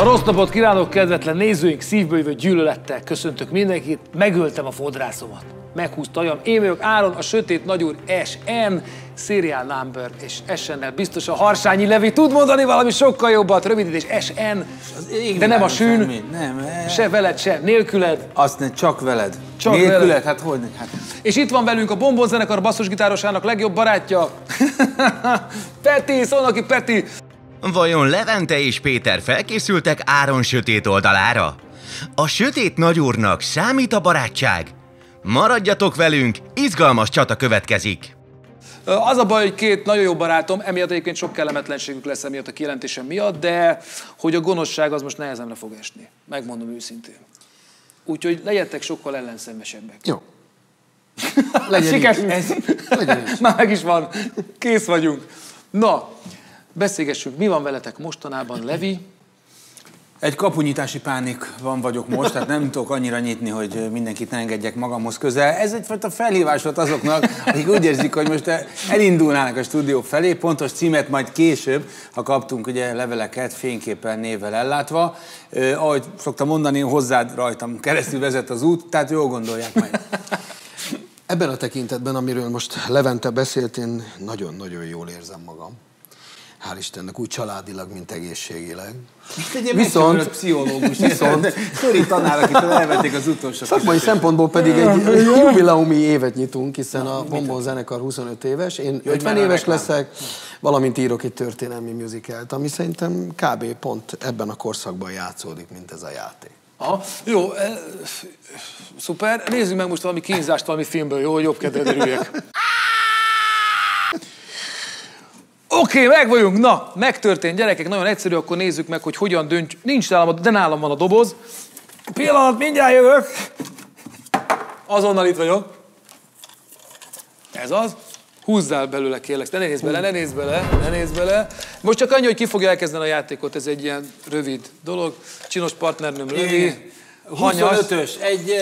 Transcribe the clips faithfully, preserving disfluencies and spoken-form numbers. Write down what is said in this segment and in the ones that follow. A rossz napot kívánok, kedvetlen nézőink, szívből jövő gyűlölettel köszöntök mindenkit. Megöltem a fodrászomat, meghúzta ajam. Émelyük Áron, a sötét nagyúr es en, serial number és es en-nel biztos a Harsányi Levi tud mondani valami sokkal jobbat, rövidítés es en, de nem a sűn, nem, se veled, se nélküled. Azt ne, csak veled. Csak nélküled, veled. Hát hogy hát. És itt van velünk a Bombon zenekar basszusgitárosának legjobb barátja, Peti, Szolnoki Peti. Vajon Levente és Péter felkészültek Áron sötét oldalára? A sötét nagyúrnak számít a barátság? Maradjatok velünk, izgalmas csata következik! Az a baj, hogy két nagyon jó barátom, emiatt egyébként sok kellemetlenségük lesz emiatt a kijelentésem miatt, de hogy a gonoszság az most nehezemre fog esni. Megmondom őszintén. Úgyhogy legyetek sokkal ellenszenvesebbek. Jó. Legyen is. Legyen is. Már meg is van. Kész vagyunk. Na. Beszélgessünk, mi van veletek mostanában, Levi? Egy kapunyitási pánik van vagyok most, tehát nem tudok annyira nyitni, hogy mindenkit ne engedjek magamhoz közel. Ez egyfajta felhívás volt azoknak, akik úgy érzik, hogy most elindulnának a stúdió felé, pontos címet majd később, ha kaptunk ugye leveleket, fényképpel, névvel ellátva. Eh, ahogy szoktam mondani, hozzád rajtam keresztül vezet az út, tehát jól gondolják majd. Ebben a tekintetben, amiről most Levente beszélt, én nagyon-nagyon jól érzem magam. Hál' Istennek, úgy családilag, mint egészségileg. Viszont... pszichológus, viszont... Sztori tanár, akitől elvették az utolsó... Szakmai szempontból pedig egy, egy jubileumi évet nyitunk, hiszen na, a Bombon zenekar huszonöt éves, én Jö, ötven éves leszek, valamint írok egy történelmi musicalt, ami szerintem kb. Pont ebben a korszakban játszódik, mint ez a játék. Aha. Jó, eh, szuper. Nézzük meg most valami kínzást valami filmből, jó? Jobb kedvedre üljek. Oké, okay, meg vagyunk. Na, megtörtént, gyerekek, nagyon egyszerű, akkor nézzük meg, hogy hogyan döntjük. Nincs nálam, de nálam van a doboz. Pillanat, mindjárt jövök. Azonnal itt vagyok. Ez az. Húzzál belőle, kérlek. Ne nézz bele, ne nézz bele, ne nézz bele. Most csak annyi, hogy ki fogja elkezdeni a játékot, ez egy ilyen rövid dolog. Csinos partnernőm Levi. huszonötös, egy...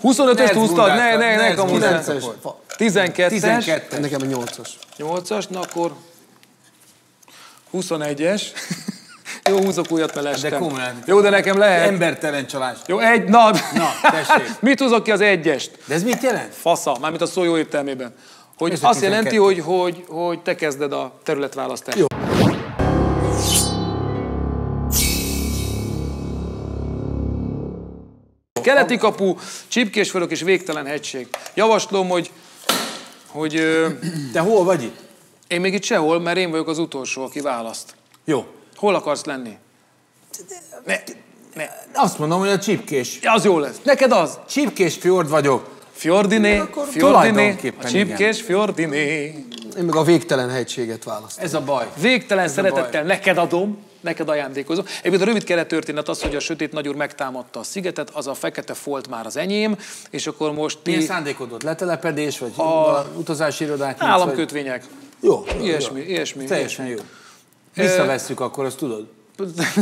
huszonötöst húztad, ne, ne, ne kamuzál. tizenkettes. Nekem a nyolcas. nyolcas, na akkor huszonegyes. Jó, húzok újat, mert lestem. De komolyan. Jó, de nekem lehet. Embertelen csalás. Jó, egy, na. Na, tessék. Mit húzok ki az egyest? De ez mit jelent? Fasza, mármint a szó jó értelmében. Hogy azt tizenkettő. Jelenti, hogy, hogy, hogy te kezded a területválasztást. Jó. Keleti kapu, Csipkésfölök és végtelen hegység. Javaslom, hogy... hogy te hol vagy itt? Én még itt sehol, mert én vagyok az utolsó, aki választ. Jó. Hol akarsz lenni? Ne, ne. Azt mondom, hogy a Csipkés. Ja, az jó lesz. Neked az? Csipkés fjord vagyok. Fjordiné, Fjordiné, a Csipkés Fjordiné. Én meg a végtelen hegységet választom. Ez a baj. Végtelen ez szeretettel baj. Neked adom. Neked ajándékozom. Egyébként a rövid kerettörténet az, hogy a sötét nagyúr megtámadta a szigetet, az a fekete folt már az enyém, és akkor most... Milyen ti... szándékodott? Letelepedés, vagy a... utazási irodák? Államkötvények. Vagy... Jó, jó. Ilyesmi, jó. ilyesmi. Teljesen ilyesmi. Jó. Visszavesszük e... akkor, azt tudod?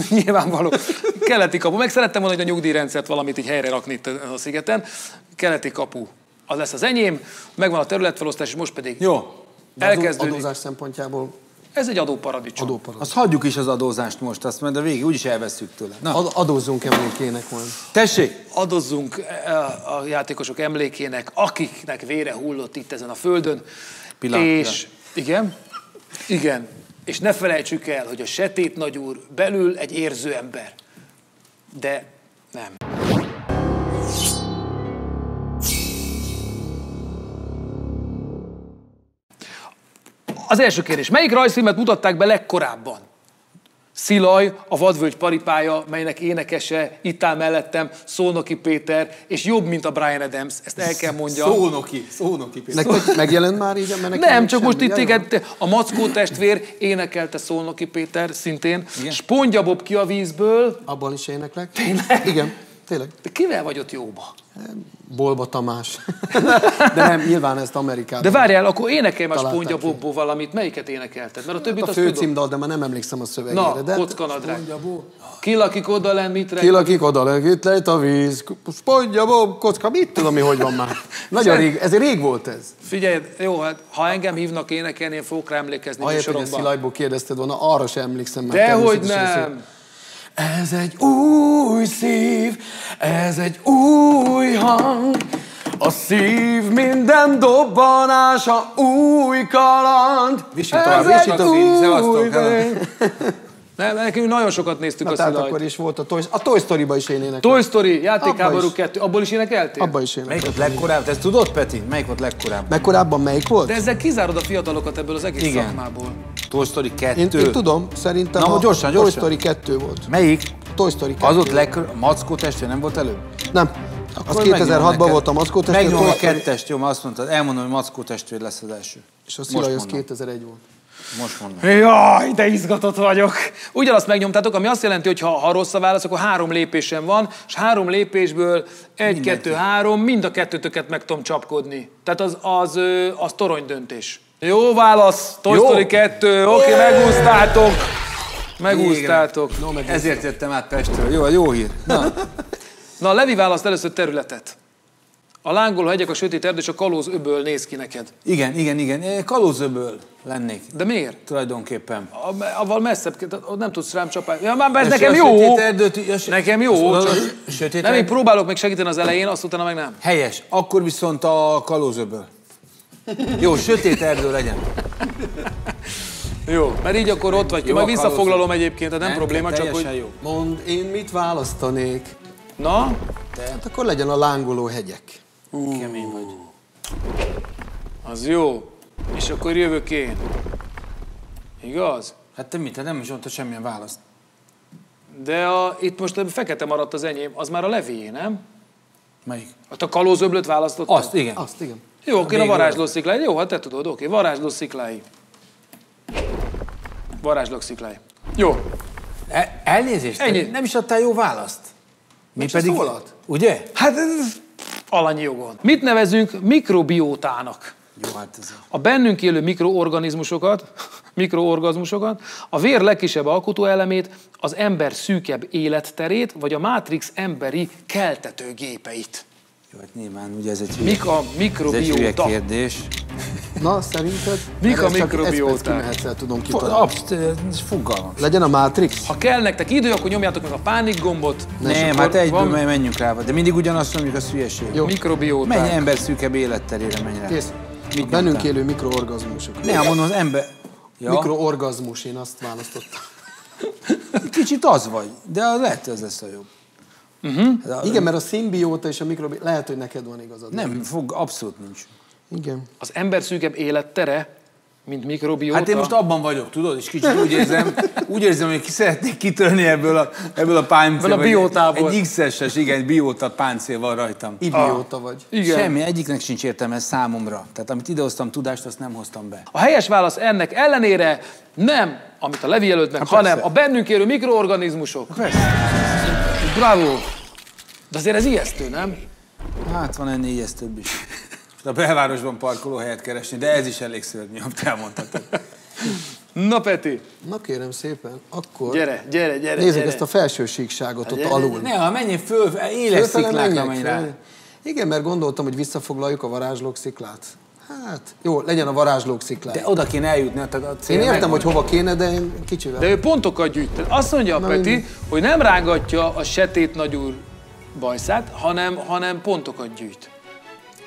Nyilvánvaló. Keleti kapu. Meg szerettem volna, hogy a nyugdíjrendszert valamit így helyre rakni itt a szigeten. Keleti kapu. Az lesz az enyém, megvan a területfelosztás, és most pedig... Jó. Elkezdődik. Adózás szempontjából... Ez egy adóparadicsom. Adóparadicsom. Azt hagyjuk is az adózást most, azt mert a végig úgyis elveszünk tőle. Na. Ad adózzunk emlékének van. Tessék! Adozzunk a játékosok emlékének, akiknek vére hullott itt ezen a földön. Pillanat, és pillanat. Igen, igen. És ne felejtsük el, hogy a sötét nagyúr belül egy érző ember. De nem. Az első kérdés. Melyik rajzfilmet mutatták be legkorábban? Szilaj, a Vadvölgy paripája, melynek énekese itt áll mellettem, Szolnoki Péter, és jobb, mint a Bryan Adams, ezt el kell mondjam. Szolnoki, Szolnoki Péter. Nek, megjelent már így? Nem, csak most itt téged a Mackó testvér énekelte Szolnoki Péter, szintén. Igen. Spongyabob ki a vízből. Abban is éneklek. Tényleg? Igen. Tényleg. De kivel vagy ott jóba? Bolba Tamás. De nem, nyilván ezt Amerikában. De várjál, akkor énekelj már Spongyabobból valamit. Melyiket énekelted? Mert a többit azt tudom. A főcímdal, de már nem emlékszem a szövegére. Na, de... kockanadrág. Spongyabó. Ki lakik oda lenn, mit rejt? Ki lakik oda lenn, itt lejt a víz. Spongyabob, kocka, mit tudom mi, hogy van már. Nagyon rég, ez rég volt ez. Figyelj, jó, hát ha engem hívnak énekelni, én fogok rá emlékezni. Ahelyett, hogy a Szilajból kérdezted volna, arra sem emlékszem. Dehogy nem. Ez egy új szív, ez egy új hang, a szív minden dobbanása új kaland. Vissünk tovább, vissünk tovább. Ne, nekünk nagyon sokat néztük na, a Szilajt. Akkor is volt a Toy, a Toy Story-ba is én énekeltem. Toy Story, játékháború kettő, abból is énekeltél? Abban is énekeltem. Melyik volt legkorább? Te ezt tudod, Peti? Melyik volt legkorábban? Legkorábban melyik volt? De ezzel kizárod a fiatalokat ebből az egész igen. szakmából. Toy Story kettő. Én, én tudom, szerintem na, a gyorsan, gyorsan. Toy Story kettő volt. Melyik? Toy Story kettő. Az ott legkorább, Mackó testvér nem volt előbb? Nem. Akkor az kétezer-hatban volt a Mackó testvér. Megnyom a kettest, jó, azt mondtad, elmondom, hogy Mackó testvér lesz az első. És a Szilaj az kétezer-egy volt. Most mondom. Jaj, de izgatott vagyok! Ugyanazt megnyomtátok, ami azt jelenti, hogy ha, ha rossz a válasz, akkor három lépésem van, és három lépésből egy, mindenki. Kettő, három, mind a kettőtöket meg tudom csapkodni. Tehát az, az, az, az torony döntés. Jó válasz, Toy Story kettő, oké, megúsztátok! Megúsztátok. No, megúsztátok. Ezért jöttem át Pestről. Jó, jó hír. Na, Na Levi választ először területet. A lángoló hegyek, a sötét erdő és a kalózöböl néz ki neked. Igen, igen, igen. Kalózöböl lennék. De miért? Tulajdonképpen. Avval messzebb, nem tudsz rám csapálni. Ja, már ez nekem jó. Sötét erdőt, nekem jó. Nem, én próbálok még segíteni az elején, azt utána meg nem. Helyes. Akkor viszont a kalózöböl. Jó, sötét erdő legyen. Jó, mert így akkor ott vagy. Majd visszafoglalom egyébként, tehát nem probléma, csak hogy... Mondd, én mit választanék? Na? Tehát akkor legyen a lángoló hegyek. Uh, Kemény vagy. Az jó. És akkor jövök én. Igaz? Hát te mit? Te nem is mondtad semmilyen választ. De a, itt most a fekete maradt az enyém. Az már a Levié, nem? Melyik? Hát a kalózöblöt választottad? Azt, igen. Azt, igen. Jó, oké, a, a varázsló sziklái. Jó, hát te tudod, oké. Varázsló sziklái. Varázslók sziklái. Jó. E elnézést? Ennyi. Nem is adtál jó választ. Mi nem pedig? Szólalt? Ugye? Hát... alanyi jogon. Mit nevezünk mikrobiótának? Jó, hát ez a bennünk élő mikroorganizmusokat, mikroorgazmusokat, a vér legkisebb alkotóelemét, az ember szűkebb életterét, vagy a mátrix emberi keltetőgépeit. Jó, hát nyilván, ugye ez egy hülye. Mik a mikrobióta? Ez kérdés. Na, szerinted? Mik a mikrobióta? Tudom kitalálni. Fogalmam. Legyen a mátrix. Ha kell nektek idő, akkor nyomjátok meg a pánik gombot. Nem, hát egyből menjünk rá, de mindig ugyanazt mondjuk, a hülyeség. Jó. Mikrobióta. Menj ember szűkebb életterére, menj rá. Kész. Bennünk élő mikroorgazmusok. Nem, mondom az ember... Mikroorgazmus, én azt választottam. Kicsit az vagy, de lehet, ez lesz a jobb. Uh-huh. Igen, mert a szimbióta és a mikrobióta, lehet, hogy neked van igazad. Nem, fog, abszolút nincs. Igen. Az ember szűkebb élettere, mint mikrobióta. Hát én most abban vagyok, tudod, és kicsit úgy érzem, úgy érzem, hogy ki szeretnék kitörni ebből a, ebből a páncélból. Ebből a biótából. Egy iksz-es, igen, egy bióta páncél van rajtam. Idióta ah. vagy. Igen. Semmi, egyiknek sincs értelme számomra. Tehát amit idehoztam tudást, azt nem hoztam be. A helyes válasz ennek ellenére nem, amit a Levi jelölt meg, hanem persze. A bennünk élő mikroorganizmusok. Persze. Bravo! De azért ez ijesztő, nem? Hát van ennél ijesztőbb is. A belvárosban parkolóhelyet keresni, de ez is elég szörnyű, amit elmondhatod. Na, Peti! Na kérem szépen, akkor... Gyere, gyere, gyere! Nézzük ezt a felső síkságot ott alul. Ne, ha menjél föl, éles sziklákra menj rá. Igen, mert gondoltam, hogy visszafoglaljuk a varázslók sziklát. Hát, jó, legyen a varázslók sziklát. De oda kéne eljutni, tehát a cél. Én értem, hogy hova kéne, de én kicsivel. De ő pontokat gyűjt. Azt mondja a Peti, hogy nem rángatja a setét nagyúr bajszát, hanem, hanem pontokat gyűjt.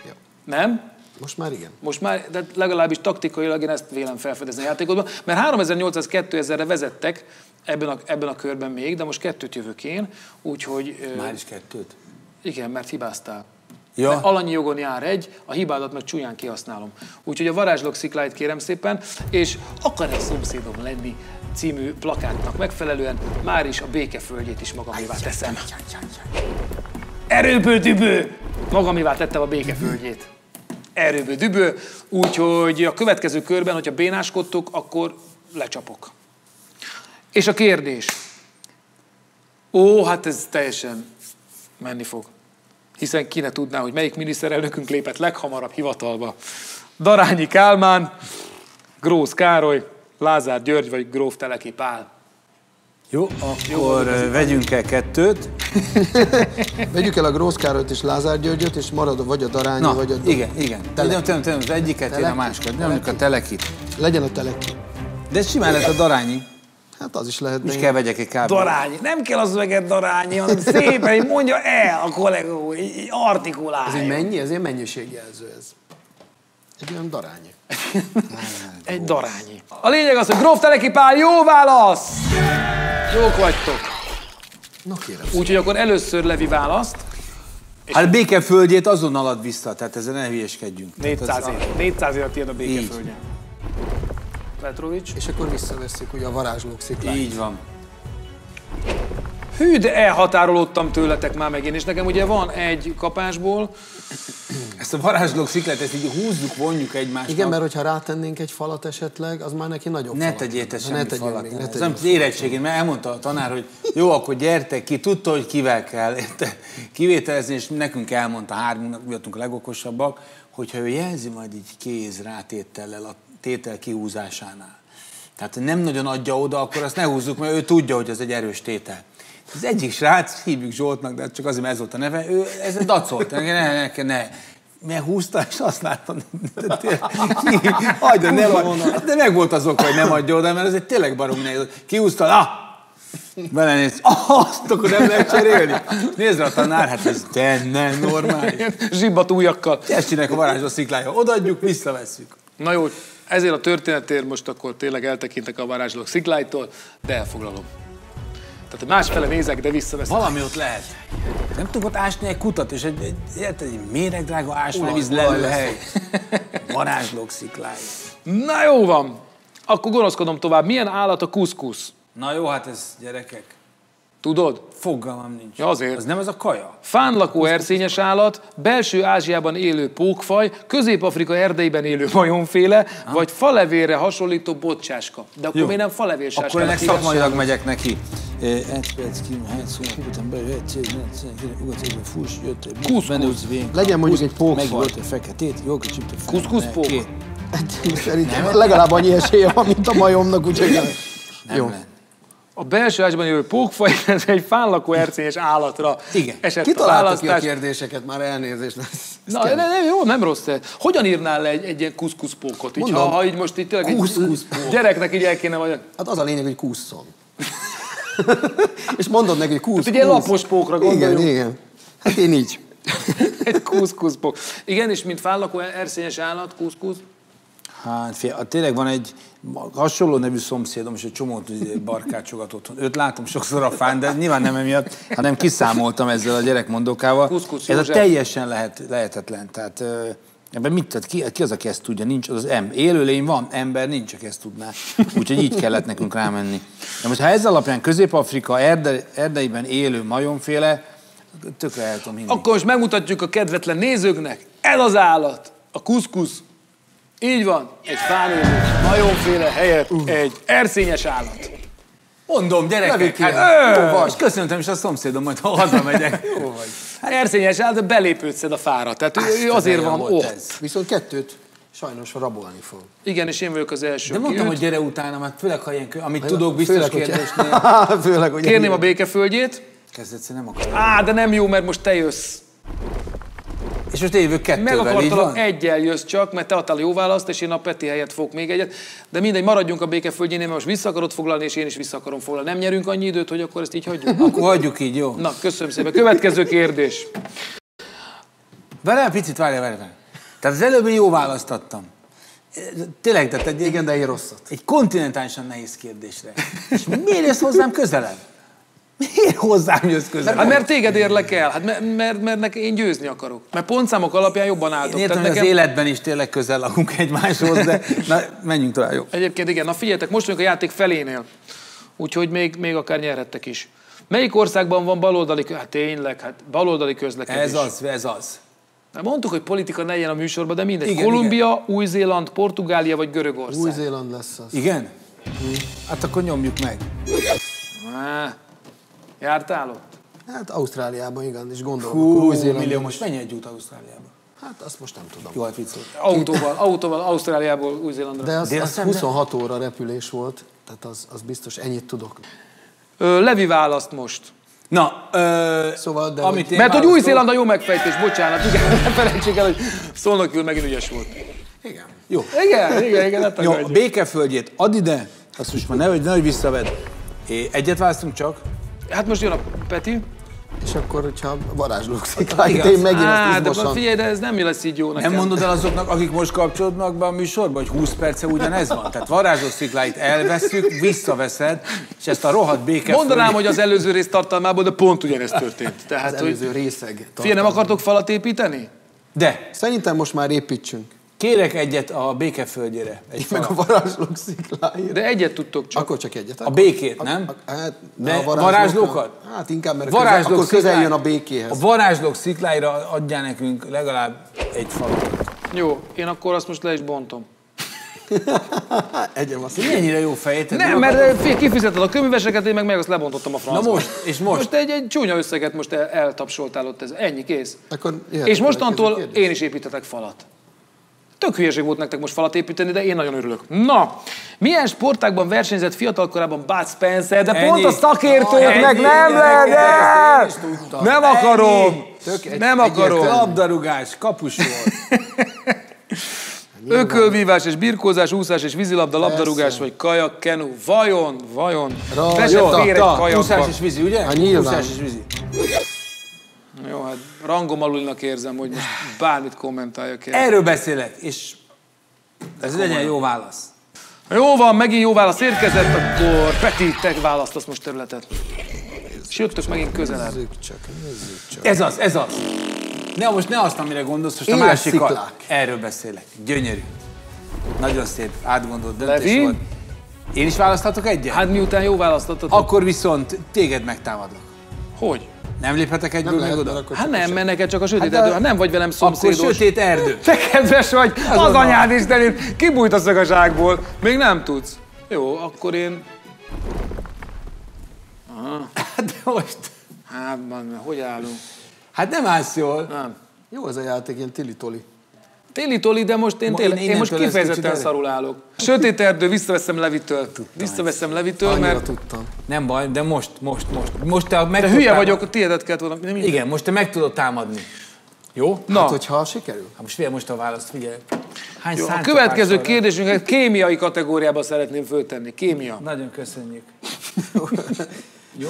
Jó. Nem? Most már igen. Most már, de legalábbis taktikailag én ezt vélem felfedezni a játékodban, mert háromezer-nyolcszáz-kétezerre vezettek ebben a, ebben a körben még, de most kettőt jövök én, úgyhogy... Már is kettőt? Igen, mert hibáztál. Ja. Alanyi jogon jár egy, a hibádat meg csúnyán kihasználom. Úgyhogy a varázslók szikláit kérem szépen, és akar-e szomszédom lenni című plakátnak megfelelően már is a békeföldjét is magamévá teszem. Erőből dübő! Magamévá tettem a békeföldjét. Erőből dübő, úgyhogy a következő körben, hogyha bénáskodtok, akkor lecsapok. És a kérdés. Ó, hát ez teljesen menni fog. Hiszen ki ne tudná, hogy melyik miniszterelnökünk lépett leghamarabb hivatalba. Darányi Kálmán, Grósz Károly, Lázár György vagy gróf Teleki Pál. Jó, akkor Jó, vegyünk el kettőt. Vegyük el a Grósz Károlyt és Lázár Györgyöt, és marad vagy a Darányi, na, vagy a... igen, igen. Teleki. Nem, nem, az egyiket, én a másikat. Nem, a Telekit. Legyen a Teleki. De simán lett a Darányi. Hát az is lehet. Most kell vegyek egy kábelt. Darányi. Nem kell az öveget Darányi, hanem szépen mondja el a kollega úr, artikulálja. Ez mennyi? Ez ilyen mennyiségjelző ez. Egy olyan Darányi. Egy Darányi. A lényeg az, hogy gróf Teleki Pál, jó válasz! Jók vagytok. Na kérem. Úgyhogy akkor először Levi választ. Hát Békeföldjét azon alad vissza, tehát ezen ne hülyeskedjünk. négyszáz év, négyszáz év a tiéd a Békeföldje. Petrovics. És akkor visszaveszik ugye a varázslók szikláját. Így van. Hű, de elhatárolódtam tőletek már meg én, és nekem ugye van egy kapásból. Ezt a varázslók sziklát, ezt így húzzuk, vonjuk egymást. Igen, mert hogyha rátennénk egy falat esetleg, az már neki nagyobb ne falat. Tegyétek semmi ne tegyél falat. Még, ne tegyél az érettségén, mert elmondta a tanár, hogy jó, akkor gyertek ki, tudta, hogy kivel kell kivételezni, és nekünk elmondta, hármunknak voltunk a legokosabbak, hogyha ő jelzi majd így kéz rátétellel a tétel kihúzásánál. Tehát nem nagyon adja oda, akkor azt ne húzzuk, mert ő tudja, hogy ez egy erős tétel. Az egyik srác, hívjuk Zsoltnak, de csak azért, mert ez volt a neve, ő ez dacolt, ne, ne, ne, ne. Mert húzta, és azt láttam, hagyja, nem adja. De meg volt az oka, hogy nem adja oda, mert ez egy tényleg baromi nehéz. Kihúzta, ah! Belenéz, azt akkor nem lehet cserélni. Nézd rá a tanár, hát ez nem normális. Zsibbat ujjakkal. Tessének a varázsló sziklája, odaadjuk, visszavesszük. Na jó, ezért a történetért most akkor tényleg eltekintek a varázsló szikláitól, de elfoglalom. Tehát másfele nézek, de visszaveszem. Valami ott lehet. Nem tudok ott ásni egy kutat, és egy, egy, egy, egy méregdrága ásványvíz lelőhely. Varázslók sziklája. Na jó van. Akkor gonoszkodom tovább. Milyen állat a kuszkusz? Na jó, hát ez gyerekek. Tudod? Fogalmam nincs. Ja, azért. Az nem ez a kaja. Fánlakó erszényes állat, belső Ázsiában élő pókfaj, Közép-Afrika erdeiben élő majomféle, ha? Vagy falevérre hasonlító bocsáska. De akkor jó. Még nem falevérsáska. Akkor ennek szakmailag megyek neki. Kuszkusz. Legyen mondjuk egy pókfaj. Kuszkusz pók. Szerintem legalább annyi esélye van, mint a majomnak, úgyhogy jó. A belső ásban jövő pókfaj, ez egy fánlakó erszényes állatra. Igen. Kitaláltak ki a kérdéseket, már elnézést. Na, ne, ne, jó, nem rossz ez. Hogyan írnál le egy, egy ilyen kuszkuszpókot? Így, ha, ha így most így tényleg kuszkuszpók. Gyereknek így el kéne majd... Hát az a lényeg, hogy kusszon. És mondod neki, hogy kusz, kusz. Egy lapos pókra gondoljunk. Igen, igen. Hát én így. Egy kuszkuszpók. Igen, és mint fánlakó erszényes állat, kuszkusz. Hát fél, tényleg van egy hasonló nevű szomszédom, és egy csomót barkácsogat otthon. Őt látom sokszor a fán, de nyilván nem emiatt, hanem kiszámoltam ezzel a gyerekmondókával. Kusz, kusz, ez a teljesen lehet, lehetetlen. Tehát ebben mit tett? Ki, ki az, aki ezt tudja? Nincs, az az M. Élőlény van, ember nincs, aki ezt tudná. Úgyhogy így kellett nekünk rámenni. De most ha ez alapján Közép-Afrika erde, erdeiben élő majomféle, tökre el tudom hinni. Akkor most megmutatjuk a kedvetlen nézőknek, ez az állat, a kuszkusz. Így van, egy fánélő, majomféle helyett uh. egy erszényes állat. Mondom, gyerekek, hát jó vagy. Köszöntöm is a szomszédom, majd ha hazamegyek. Jó vagy. Hát erszényes állat, de belépőt szed a fára, tehát ő azért van ott. Ez. Viszont kettőt sajnos rabolni fog. Igen, és én vagyok az első. De mondtam, hogy gyere utána, mert főleg, ha ilyen, amit tudok, biztos kérdésnél. Főleg, kérném a Békeföldjét. Kezdetszé nem akarom. Á, de nem jó, mert most te jössz. És most én jövök kettővel, meg akartalak, egyel jössz csak, mert te adtál a jó választ, és én a Peti helyett fogok még egyet. De mindegy, maradjunk a Békeföldjénél, mert most vissza akarod foglalni, és én is vissza akarom foglalni. Nem nyerünk annyi időt, hogy akkor ezt így hagyjuk? Akkor hagyjuk így, jó? Na, köszönöm szépen. Következő kérdés. Várjál, picit várjál, várjál. Tehát az előbb én jó választattam. Tényleg, tehát egy, igen, de egy rosszat. Egy kontinentálisan nehéz kérdésre. És miért jössz hozzám közelebb? Miért hozzám jössz közel? Hát mert téged érlek el, hát mert, mert, mert, mert én győzni akarok. Mert pontszámok alapján jobban álltok. Én értem, nekem... az életben is tényleg közel lakunk egymáshoz, de na, menjünk tovább, jó. Egyébként igen, na figyeljetek, most vagyunk a játék felénél, úgyhogy még, még akár nyerhettek is. Melyik országban van baloldali, hát tényleg, hát baloldali közlekedés? Ez az, ez az. Na, mondtuk, hogy politika ne legyen a műsorban, de mindegy. Igen, Kolumbia, Új-Zéland, Portugália vagy Görögország? Új-Zéland lesz az. Igen? Mm. Hát akkor nyomjuk meg. Má. Jártál ott? Hát Ausztráliában, igen, és gondolom. húsz millió, most mennyi egy út Ausztráliába? Hát azt most nem tudom. Jó, elficult. Autóval, autóval Ausztráliából Új-Zélandra. De az, De az huszonhat óra repülés volt, tehát az, az biztos, ennyit tudok. Ö, Levi választ most. Na, ö, szóval, de amit én mert választom... hogy Új-Zéland a jó megfejtés, bocsánat, igen, ne felejtsék el, hogy Szolnokül megint ügyes volt. Igen. Jó. Igen, igen, igen, ne tagadjuk. Jó, Békeföldjét ad ide, azt most már nehogy, nehogy visszavedd. É, egyet választunk csak? Hát most jön a Peti. És akkor, hogyha varázslók szikláit, én megint Á, azt izmosan... de figyelj, de ez nem lesz így jó nekem. Nem mondod el azoknak, akik most kapcsolódnak be a műsorban, hogy húsz perce ugyanez van? Tehát varázslók szikláit elveszük, visszaveszed, és ezt a rohadt békefőn... Mondanám, hogy az előző rész tartalmából, de pont ugyanez történt. Tehát, az előző hogy... részeg tartalmából. Figyelj, nem akartok falat építeni? De. Szerintem most már építsünk. Kérek egyet a békeföldjére. Egy meg a varázslók sziklájára. De egyet tudtok csak. Akkor csak egyet. Akkor. A békét, nem? A, a, hát, de a varázslókat? Hát inkább, mert varázslók közel, akkor közel jön a békéhez. A varázslók sziklájára adjál nekünk legalább egy falat. Jó, én akkor azt most le is bontom. Egyem azt. Ennyire jó fejét. Nem, mert kifizeted a köműveseket, én meg meg azt lebontottam a francba. Na most, és most? Most egy, egy csúnya összeget most el, eltapsoltál ott, ez ennyi, kész. Akkor és mostantól én is építetek falat. Tök hülyeség volt nektek most falat építeni, de én nagyon örülök. Na, milyen sportákban versenyzett fiatalkorában Bud Spencer, de ennyi. Pont a szakértőknek oh, nem lehet! Nem akarom! Tök, nem egy, akarom! Labdarúgás, kapus volt. Ökölvívás és birkózás, úszás és vízilabda, labdarúgás persze. Vagy kajak, kenu. Vajon, vajon? Rá, úszás és vízi, ugye? Úszás és vízi. Jó, hát rangom alulnak érzem, hogy most bármit kommentáljak el. Erről beszélek, és ez legyen jó válasz. Jó van, megint jó válasz érkezett, akkor Peti, te választasz most területet. És jöttök megint közelebb. Nézzük csak, nézzük csak. Ez az, ez az. Ne, most ne azt, amire gondolsz, most a másikkal. Erről beszélek. Gyönyörű. Nagyon szép, átgondolt döntés volt. Én is választhatok egyet? Hát miután jó választottatok. Akkor viszont téged megtámadok. Hogy? Nem léphetek egyből meg oda? Hát nem, mert neked csak a sötét hát erdő. Ha hát nem vagy velem szomszédos. Akkor sötét erdő. Te kedves vagy, az, az anyád istenét, kibújt a szagaságból. Még nem tudsz. Jó, akkor én... Aha. De most... Hát, man, hogy állunk? Hát nem állsz jól. Nem. Jó az a játék, ilyen tili-toli. Tili-toli, de most én, Ma, én, én most kifejezetten szarul állok. Sötét erdő, visszaveszem Levitől. Visszaveszem Levitől, mert... tudtam. Nem baj, de most, most, most. most te, meg te hülye támad... vagyok, tiédet kellett volna. Nem igen, most te meg tudod támadni. Jó? Na. Hát, hogyha sikerül. Hát most figyelj most a választ, figyelj. Hány Jó, a következő kérdésünket kémiai kategóriába szeretném föltenni. Kémia. Nagyon köszönjük. Jó?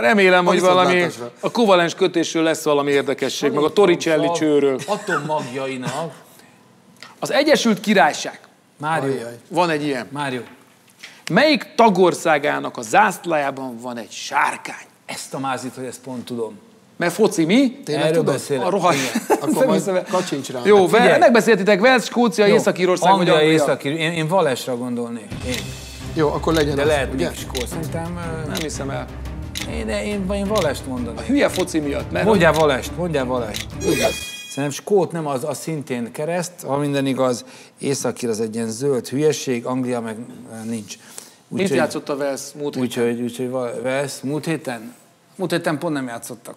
Remélem, hogy valami a kovalens kötésről lesz valami érdekesség, meg a Torricelli csőről. Atommagjainál. Az Egyesült Királyság. Mário. Van egy ilyen. Mário. Melyik tagországának a zászlajában van egy sárkány? Ezt a mázit, hogy ezt pont tudom. Mert foci mi? Tényleg tudod? A rohagy. Akkor majd kacsincs rá. Jó, megbeszéltitek Velsz, Skócia, Észak-Írország, vagy Anglia, Észak-Írország. Én Valesra gondolnék. Jó, akkor legyen de az, lehet, ugye? Skót. Szerintem... Nem hiszem el. Én, de én, én Valest mondanék. A hülye foci miatt, mert... Mondjál Valest, mondjál Valest. Igaz. Szerintem Skót nem az, az szintén kereszt. Ha minden igaz, Északír az egy ilyen zöld hülyeség, Anglia meg nincs. Mit játszott a Velsz múlt héten? Úgyhogy úgy, úgy, Velsz múlt héten? Múlt héten pont nem játszottak.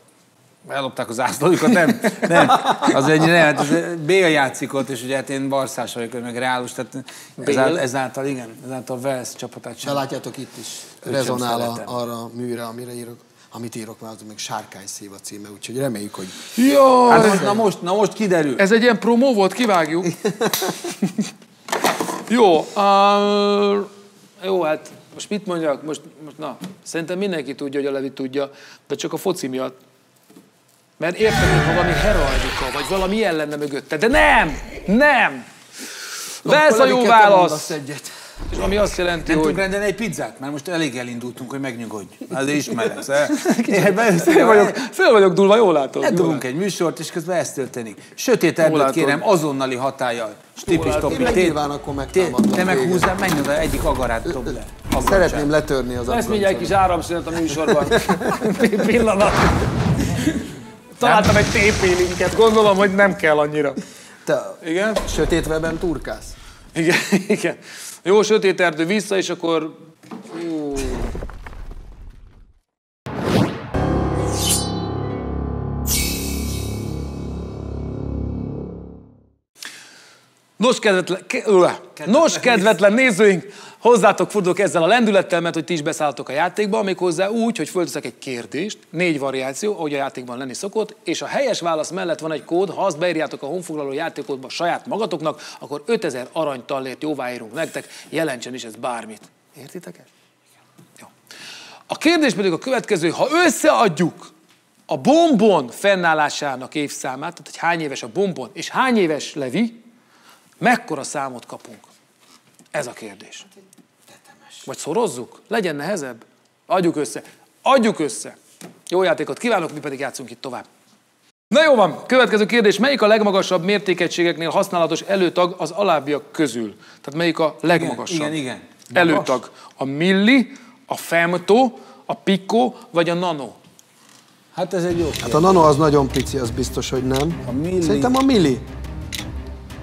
Ellopták az zászlójukat, nem? Nem. Az egy, nem, az Bél játszik ott, és ugye hát én barszás vagyok, meg reálus, tehát ezáltal, ezáltal igen, ezáltal Velsz csapatát sem. De látjátok, itt is rezonál a, arra a műre, amire írok, amit írok már, az meg Sárkány szív a címe, úgyhogy reméljük, hogy... Jó! Hát most, na, most, na most kiderül. Ez egy ilyen promó volt, kivágjuk. Jó, uh, jó, hát most mit mondjak? Most, most, na, szerintem mindenki tudja, hogy a Levi tudja, de csak a foci miatt. Mert értem, hogy valami heraldika, vagy valami ilyen lenne mögötte, de nem! Nem! Velsz a jó válasz! És ami azt jelenti, nem hogy... Nem tudunk rendelni egy pizzát, mert most elég elindultunk, hogy megnyugodj. Azért ismerek, föl vagyok dúlva, jól látod. Ledobunk egy műsort, és közben ez történik. Sötét erdőt kérem azonnali hatállyal. Stipis-topi. Te meg húzzál, menj oda, egyik agarát dobd le. Szeretném letörni az agarát. Lesz mindjárt egy kis áramszünet a műsorban. Pillanat. Találtam egy té pé-linket, gondolom, hogy nem kell annyira. Te igen? Sötét webben turkász. Igen, igen. Jó, sötét erdő vissza, és akkor... Ú. Nos, kedvetlen, ke, Nos, kedvetlen nézőink, hozzátok fordulok ezzel a lendülettel, mert hogy ti is beszálltok a játékba, méghozzá úgy, hogy fölteszek egy kérdést, négy variáció, ahogy a játékban lenni szokott, és a helyes válasz mellett van egy kód, ha azt beírjátok a honfoglaló játékotba saját magatoknak, akkor ötezer aranytallért jóváírunk nektek, jelentsen is ez bármit. Értitek ezt? Jó. A kérdés pedig a következő, ha összeadjuk a Bombon fennállásának évszámát, tehát hogy hány éves a Bombon, és hány éves Levi, mekkora számot kapunk? Ez a kérdés. Vagy szorozzuk? Legyen nehezebb? Adjuk össze. Adjuk össze. Jó játékot kívánok, mi pedig játszunk itt tovább. Na jó van, következő kérdés. Melyik a legmagasabb mértékegységeknél használatos előtag az alábbiak közül? Tehát melyik a legmagasabb? Igen, igen, igen. Előtag. A milli, a femtó, a pikó vagy a nano? Hát ez egy jó kérdés. Hát a nano az nagyon pici, az biztos, hogy nem. A milli. Szerintem a milli.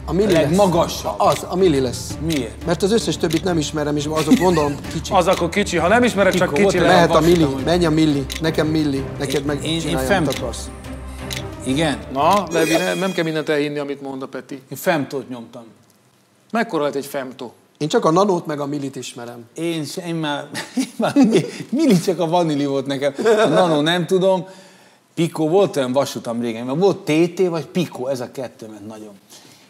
A milli legmagasabb. Az, a milli lesz. Miért? Mert az összes többit nem ismerem, és azok gondolom kicsi. Az akkor kicsi, ha nem ismerek, pikó, csak kicsi lehet. Lehet a milli, menj a milli, nekem milli, neked meg csináljam, akarsz. Igen? Na, Levi, ne, nem kell mindent elhinni, amit mond a Peti. Én femtót nyomtam. Mekkora lett egy femtó? Én csak a nanót meg a millit ismerem. Én, én már, én már milli csak a vanili volt nekem. A nanó nem tudom. Pikó, volt olyan vasutam régen, mert volt té té vagy pikó, ez a kettő ment nagyon.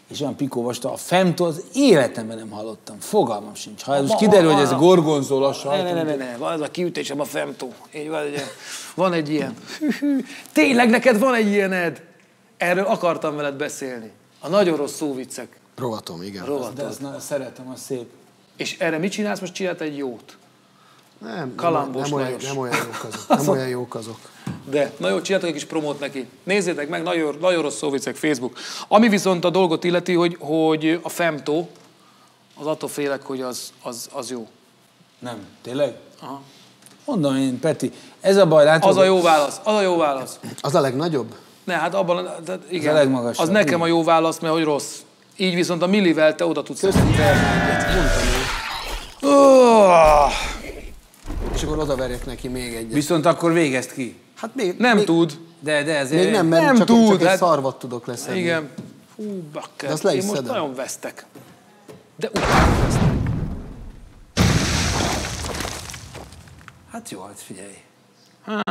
És olyan pikó vasta, a femtó az életemben nem hallottam. Fogalmam sincs. Ha most kiderül, hogy ez gorgonzola sajt. Ne, ne, ne, ne, van ez a kiütésem a femtó. Van egy ilyen. Tényleg neked van egy ilyened? Erről akartam veled beszélni. A nagyon rossz szóviccek. Rovatom, igen. Rovatom. De szeretem, a szép. És erre mit csinálsz? Most csinált egy jót. Nem, Kalambos nem, olyan, nem olyan jók azok. Nem olyan jók azok. De, na jó, csináltak egy kis promót neki. Nézzétek meg, nagyon, nagyon rossz szóvicek Facebook. Ami viszont a dolgot illeti, hogy, hogy a femtó, az attól félek, hogy az, az, az jó. Nem, tényleg? Aha. Mondom én, Peti, ez a baj, látod? Az a jó válasz, az a jó válasz. Az a legnagyobb? Ne, hát abban, de igen. Az a legmagasabb. Az nekem a jó válasz, mert hogy rossz. Így viszont a millivel te oda tudsz. Köszönöm. És akkor odaverjek neki még egyet. Viszont akkor végezd ki. Hát még, nem még, tud. De, de ezért... Még nem, mert nem csak, tud, csak egy hát... szarvat tudok leszedni. Igen. Hú, bakker. De azt le is én most szedem. Nagyon vesztek. De utána vesztek. Hát jó, hát figyelj. Há,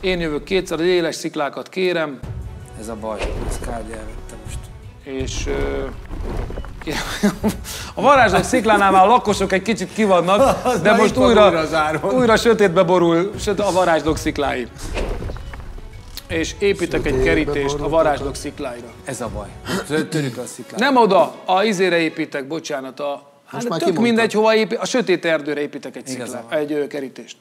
én jövök kétszer, az éles sziklákat kérem. Ez a baj, ez kárgya elvette most. És... Ö... A varázslók sziklánál már a lakosok egy kicsit kivannak, de most újra, újra sötétbe borul a varázslók sziklái. És építek egy kerítést a varázslók szikláira. Ez a baj. Törjük a sziklát. Nem oda, a izére építek, bocsánat. A, hát tök kimondtad. Mindegy, hova épít, a sötét erdőre építek egy, sziklá, egy kerítést.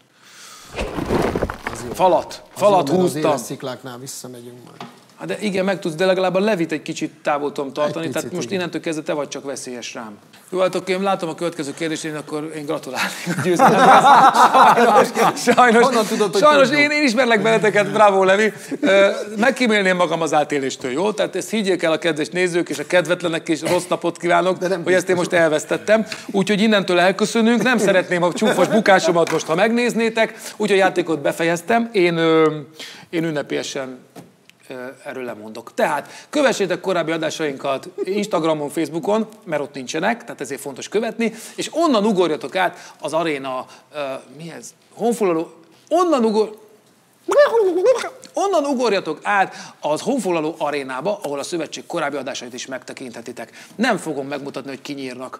Falat, falat húztam. Az éles szikláknál visszamegyünk majd. Hát de igen, meg tudsz, de legalább a Levit egy kicsit távol tudom tartani, tehát most igen. Innentől kezdve te vagy csak veszélyes rám. Jó, hát akkor én látom a következő kérdést, én akkor én gratulálnék a győzelemhez. Sajnos, sajnos, tudod, sajnos én, én ismerlek benneteket, bravo Levi. Megkímélném magam az átéléstől, jó? Tehát ezt higgyék el a kedves nézők és a kedvetlenek és rossz napot kívánok, hogy biztos. Ezt én most elvesztettem. Úgyhogy innentől elköszönünk, nem szeretném a csúfos bukásomat most, ha megnéznétek. Úgyhogy a játékot befejeztem, én, én ünnepélyesen erről lemondok. Tehát kövessétek korábbi adásainkat Instagramon, Facebookon, mert ott nincsenek, tehát ezért fontos követni, és onnan ugorjatok át az aréna, uh, mi ez? Honfoglaló, onnan ugor... Onnan ugorjatok át az Honfoglaló Arénába, ahol a szövetség korábbi adásait is megtekinthetitek. Nem fogom megmutatni, hogy kinyírnak.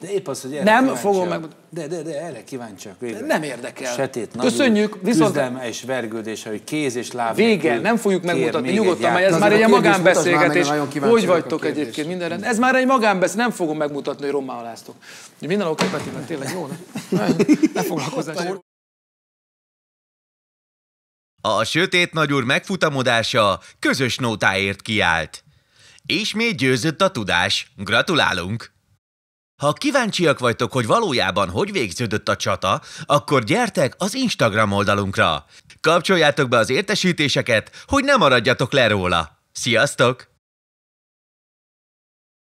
De épp az, hogy erre nem kíváncsiak. Fogom meg... De, de, de erre kíváncsiak. Végül. Nem érdekel. Sötét, nagyobb, köszönjük, viszont... küzdelme és vergődése, hogy kéz és láb... Vége, nem fogjuk megmutatni, nyugodtan, mert ez már egy magánbeszélgetés. Hogy vagytok egyébként mindenre? Ez már egy magánbeszélgetés, nem fogom megmutatni, hogy rommá aláztok. Minden oké, Peti, mert tényleg jó, ne? Ne foglalkozás. A sötét nagyúr megfutamodása közös nótáért kiállt. Ismét győzött a tudás. Gratulálunk! Ha kíváncsiak vagytok, hogy valójában hogy végződött a csata, akkor gyertek az Instagram oldalunkra. Kapcsoljátok be az értesítéseket, hogy ne maradjatok le róla. Sziasztok!